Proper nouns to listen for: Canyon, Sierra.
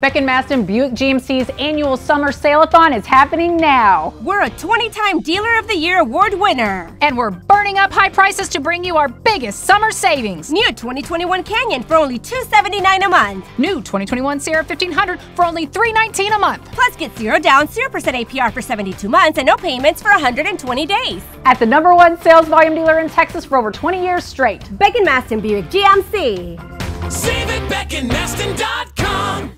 Beck & Maston Buick GMC's annual summer sale-a-thon is happening now. We're a 20-time Dealer of the Year award winner. And we're burning up high prices to bring you our biggest summer savings. New 2021 Canyon for only $279 a month. New 2021 Sierra 1500 for only $319 a month. Plus get 0 down, 0% APR for 72 months, and no payments for 120 days. At the #1 sales volume dealer in Texas for over 20 years straight. Beck & Maston Buick GMC. Save at BeckandMaston.com.